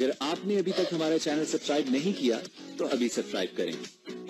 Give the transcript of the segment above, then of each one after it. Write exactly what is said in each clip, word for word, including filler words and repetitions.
अगर आपने अभी तक हमारा चैनल सब्सक्राइब नहीं किया तो अभी सब्सक्राइब करें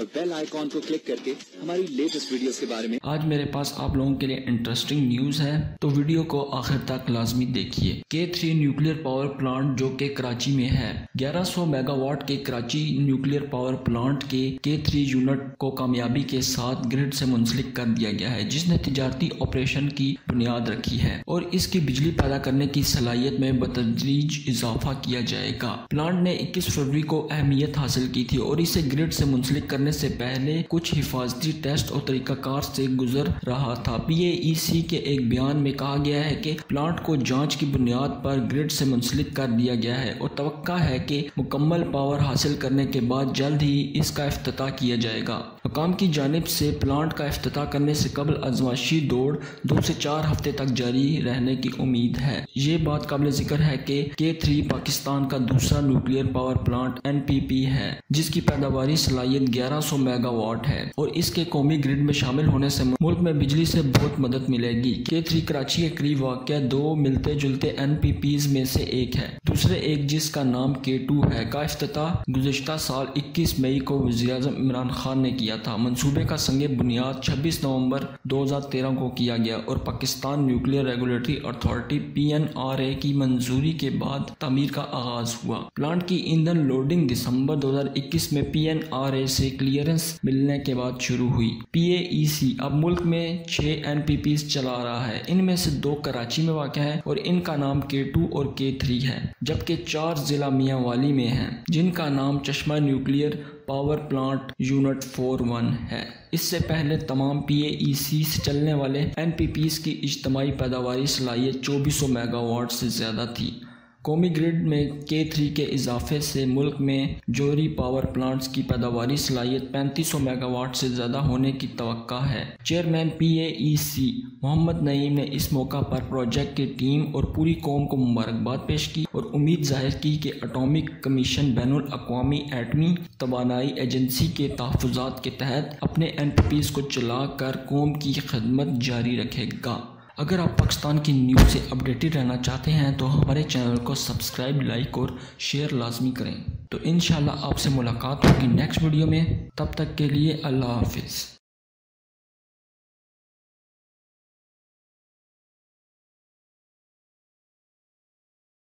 और बेल आइकॉन को क्लिक करके हमारी लेटेस्ट वीडियोस के बारे में। आज मेरे पास आप लोगों के लिए इंटरेस्टिंग न्यूज है, तो वीडियो को आखिर तक लाजमी देखिए। के थ्री न्यूक्लियर पावर प्लांट जो कि कराची में है, ग्यारह सौ मेगावाट के कराची न्यूक्लियर पावर प्लांट के के थ्री यूनिट को कामयाबी के साथ ग्रिड से मुंसलिक कर दिया गया है, जिसने तिजारती ऑपरेशन की बुनियाद रखी है और इसकी बिजली पैदा करने की सलाहियत में बतदरीज इजाफा किया जाएगा। प्लांट ने इक्कीस फरवरी को अहमियत हासिल की थी और इसे ग्रिड से मुंसलिक करने से पहले कुछ हिफाजती टेस्ट और तरीकाकार से गुजर रहा था। पी ए ई सी के एक बयान में कहा गया है कि प्लांट को जांच की बुनियाद पर ग्रिड से मुंसलिक कर दिया गया है और तवक्का है कि मुकम्मल पावर हासिल करने के बाद जल्द ही इसका इफ्तिताह किया जाएगा। हुकाम की जानिब से प्लांट का इफ्तिताह करने से कबल आजमाइशी दौड़ दो से चार हफ्ते तक जारी रहने की उम्मीद है। ये बात काबिल जिक्र है कि के थ्री पाकिस्तान का दूसरा nuclear power plant N P P है, जिसकी पैदावारी सलाहियत ग्यारह सौ मेगावाट है और इसके कौमी ग्रिड में शामिल होने से मुल्क में बिजली से बहुत मदद मिलेगी। के थ्री कराची के करीब वाक़ दो मिलते जुलते एन पी पीज़ में से एक है, दूसरे एक जिसका नाम के टू है का इफ्तिताह गुज़िश्ता साल इक्कीस मई को वज़ीर-ए-आज़म इमरान खान ने किया था। मंसूबे का संगे बुनियाद छब्बीस नवंबर दो हज़ार तेरह को किया गया और Pakistan nuclear regulatory authority P N R A की मंजूरी के बाद तामीर का आगाज हुआ। प्लांट की ईंधन लोडिंग दिसंबर दो हज़ार इक्कीस में पी एन आर ए से क्लियरेंस मिलने के बाद शुरू हुई। पी ए ई सी अब मुल्क में छह एन पी पी चला रहा है, इनमें से दो कराची में वाक़ है और इनका नाम के टू और के थ्री है, जबकि चार जिला मियांवाली में है जिनका नाम Chashma nuclear power plant unit four one है। इससे पहले तमाम पी ए ई सी से चलने वाले एन पी पीज़ की इज्तमाही पैदावारी सलाहियत चौबीस सौ मेगावाट से ज़्यादा थी। कौमी ग्रिड में के थ्री के इजाफे से मुल्क में जोहरी पावर प्लांट्स की पैदावारी सलाहियत पैंतीस सौ मेगावाट से ज़्यादा होने की तवक्का है। Chairman P A E C Mohammad नई ने इस मौका पर प्रोजेक्ट की टीम और पूरी कौम को मुबारकबाद पेश की और उम्मीद जाहिर की कि एटॉमिक कमीशन बैनुल अक्वामी एटमी तवानाई एजेंसी के तहफ़्फ़ुज़ात के तहत अपने एन पी पीज़ को चला कर कौम की खदमत जारी रखेगा। अगर आप पाकिस्तान की न्यूज़ से अपडेटेड रहना चाहते हैं तो हमारे चैनल को सब्सक्राइब, लाइक और शेयर लाजमी करें। तो इंशाल्लाह आपसे मुलाकात होगी नेक्स्ट वीडियो में, तब तक के लिए अल्लाह हाफिज़।